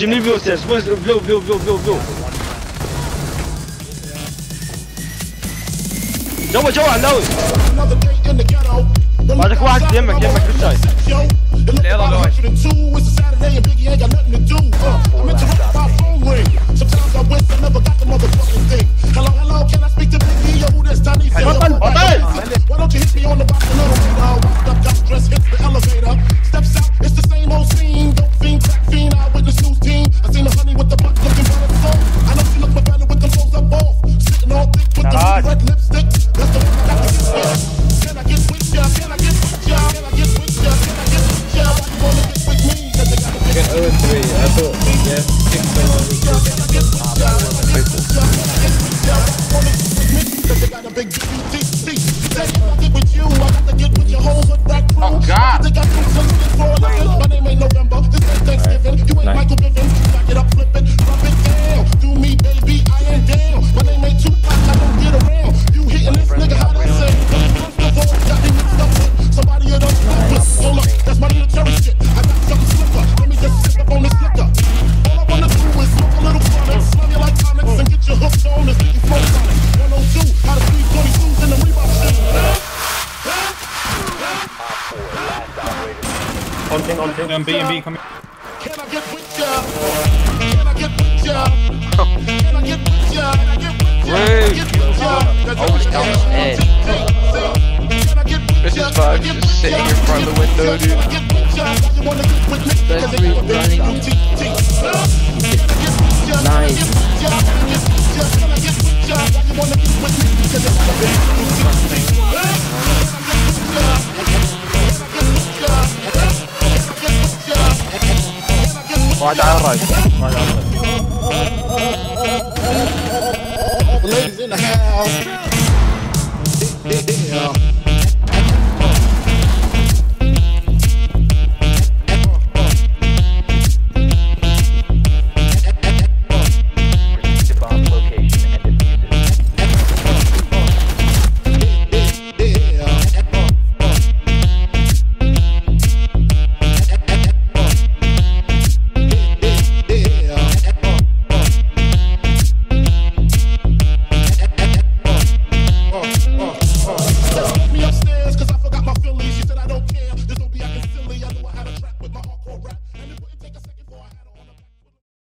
Jimmy veo vocês, veo. جوا علاوي. بعدك واحد يمك بالشاي. العيال لوين؟ B&B coming. Can I get with ya? Can I get with ya? Can I get with ya? Can I get with ya? This is fun, just sitting in front of the window, dude. Nice. واحد على الراجل واحد على الراجل